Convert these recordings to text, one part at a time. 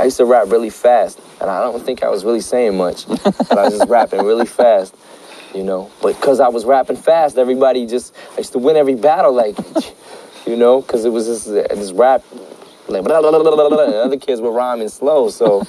I used to rap really fast, and I don't think I was really saying much, but I was just rapping really fast, you know. But because I was rapping fast, everybody just, I used to win every battle, like, you know, because it was this rap, like, blah, blah, blah, blah, blah. And other kids were rhyming slow, so,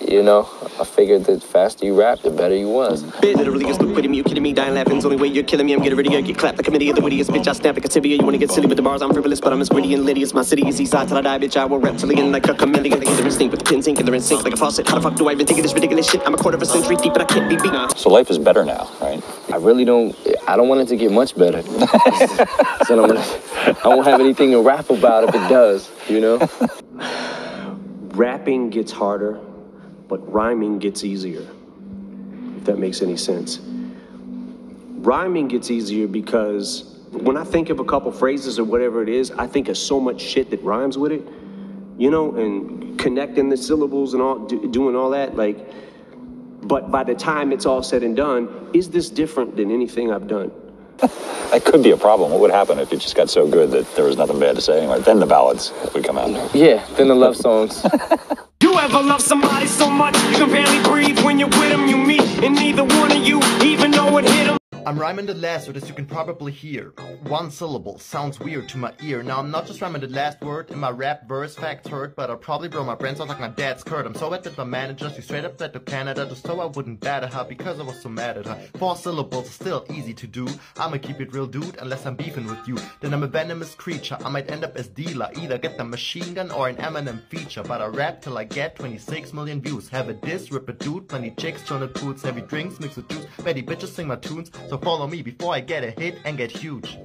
you know, I figured the faster you rap, the better you was. Bitch, literally is liquid me, you kidding me, dying laughing, it's only way you're killing me, I'm getting ready, I get clapped like a idiot, the wittiest bitch, I snap like a tibia, you wanna get silly with the bars, I'm frivolous, but I'm as gritty and litty as my city is, east side till I die, bitch, I will reptilian like a chameleon, they're in sync with the pins, ink, and they're in sync like a faucet, how the fuck do I even think of this ridiculous shit, I'm a quarter of a century deep, but I can't be beat. So life is better now, right? I don't want it to get much better. So I won't have anything to rap about if it does, you know? Rapping gets harder, but rhyming gets easier, if that makes any sense. Rhyming gets easier because when I think of a couple phrases or whatever it is, I think of so much shit that rhymes with it, you know, and connecting the syllables and all, doing all that, like, but by the time it's all said and done, is this different than anything I've done? That could be a problem. What would happen if it just got so good that there was nothing bad to say anymore? Then the ballads would come out. Yeah, then the love songs. You ever love somebody so much you can barely breathe when you're with them, you meet, and neither one of you even know what hit them. I'm rhyming the last word, as you can probably hear. One syllable sounds weird to my ear. Now I'm not just rhyming the last word in my rap verse, facts hurt, but I'll probably blow my brains out like my dad's skirt. I'm so bad that my manager, she straight up fled to Canada just so I wouldn't batter her because I was so mad at her. Four syllables are still easy to do. I'ma keep it real, dude, unless I'm beefing with you. Then I'm a venomous creature, I might end up as dealer. Either get the machine gun or an Eminem feature. But I rap till I get 26 million views. Have a diss, rip a dude, plenty chicks, Jonah Poots, heavy drinks, mix with juice. Many bitches sing my tunes. So follow me before I get a hit and get huge.